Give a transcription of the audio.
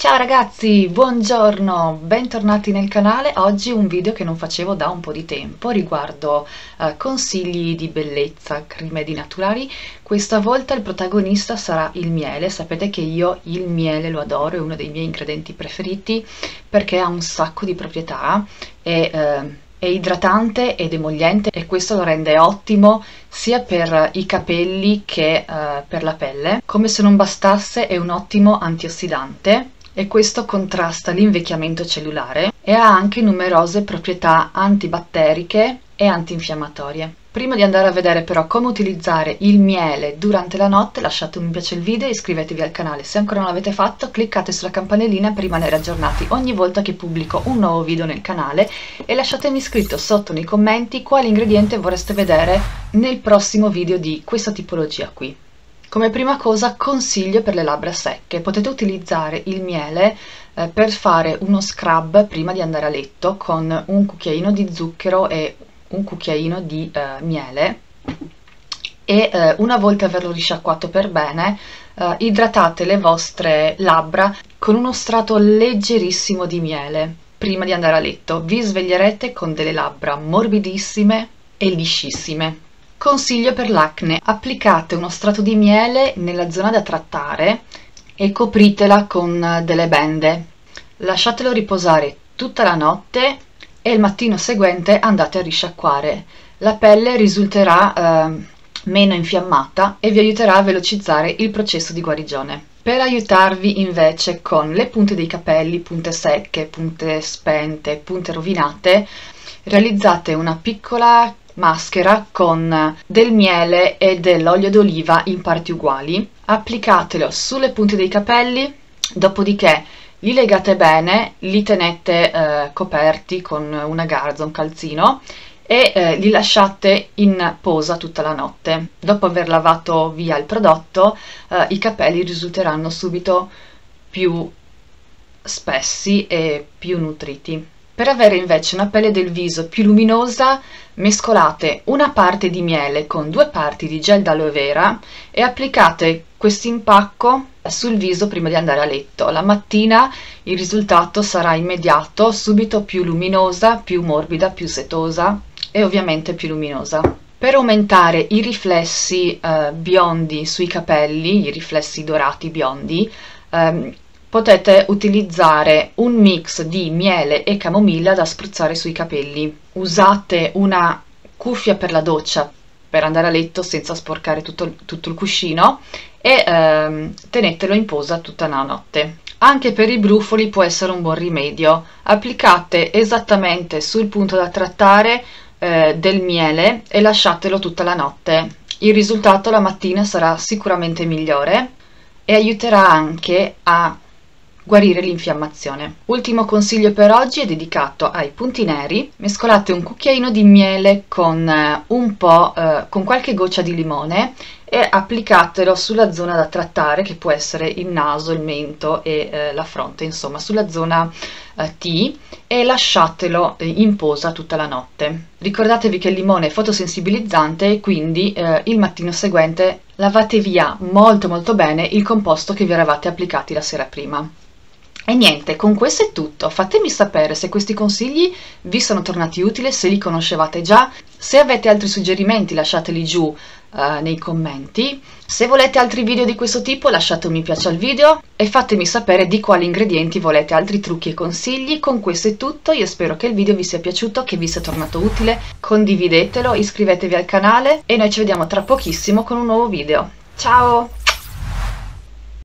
Ciao ragazzi, buongiorno, bentornati nel canale. Oggi un video che non facevo da un po' di tempo riguardo consigli di bellezza, rimedi naturali. Questa volta il protagonista sarà il miele. Sapete che io il miele lo adoro, è uno dei miei ingredienti preferiti perché ha un sacco di proprietà, è idratante ed emolliente e questo lo rende ottimo sia per i capelli che per la pelle. Come se non bastasse è un ottimo antiossidante. E questo contrasta l'invecchiamento cellulare e ha anche numerose proprietà antibatteriche e antinfiammatorie. Prima di andare a vedere però come utilizzare il miele durante la notte, lasciate un mi piace al video e iscrivetevi al canale se ancora non l'avete fatto, cliccate sulla campanellina per rimanere aggiornati ogni volta che pubblico un nuovo video nel canale e lasciatemi scritto sotto nei commenti quale ingrediente vorreste vedere nel prossimo video di questa tipologia qui. Come prima cosa consiglio per le labbra secche, potete utilizzare il miele per fare uno scrub prima di andare a letto con un cucchiaino di zucchero e un cucchiaino di miele e una volta averlo risciacquato per bene idratate le vostre labbra con uno strato leggerissimo di miele prima di andare a letto, vi sveglierete con delle labbra morbidissime e liscissime. Consiglio per l'acne, applicate uno strato di miele nella zona da trattare e copritela con delle bende, lasciatelo riposare tutta la notte e il mattino seguente andate a risciacquare, la pelle risulterà meno infiammata e vi aiuterà a velocizzare il processo di guarigione. Per aiutarvi invece con le punte dei capelli, punte secche, punte spente, punte rovinate, realizzate una piccola maschera con del miele e dell'olio d'oliva in parti uguali, applicatelo sulle punte dei capelli, dopodiché li legate bene, li tenete coperti con una garza, un calzino e li lasciate in posa tutta la notte. Dopo aver lavato via il prodotto i capelli risulteranno subito più spessi e più nutriti. Per avere invece una pelle del viso più luminosa, mescolate una parte di miele con 2 parti di gel d'aloe vera e applicate questo impacco sul viso prima di andare a letto. La mattina il risultato sarà immediato, subito più luminosa, più morbida, più setosa e ovviamente più luminosa. Per aumentare i riflessi biondi sui capelli, i riflessi dorati biondi, potete utilizzare un mix di miele e camomilla da spruzzare sui capelli. Usate una cuffia per la doccia per andare a letto senza sporcare tutto il cuscino e tenetelo in posa tutta la notte. Anche per i brufoli può essere un buon rimedio. Applicate esattamente sul punto da trattare del miele e lasciatelo tutta la notte. Il risultato la mattina sarà sicuramente migliore e aiuterà anche a guarire l'infiammazione. Ultimo consiglio per oggi è dedicato ai punti neri. Mescolate un cucchiaino di miele con qualche goccia di limone e applicatelo sulla zona da trattare che può essere il naso, il mento e la fronte, insomma sulla zona T e lasciatelo in posa tutta la notte. Ricordatevi che il limone è fotosensibilizzante e quindi il mattino seguente lavate via molto bene il composto che vi eravate applicati la sera prima. E niente, con questo è tutto, fatemi sapere se questi consigli vi sono tornati utili, se li conoscevate già, se avete altri suggerimenti lasciateli giù nei commenti, se volete altri video di questo tipo lasciate un mi piace al video e fatemi sapere di quali ingredienti volete altri trucchi e consigli. Con questo è tutto, io spero che il video vi sia piaciuto, che vi sia tornato utile, condividetelo, iscrivetevi al canale e noi ci vediamo tra pochissimo con un nuovo video. Ciao!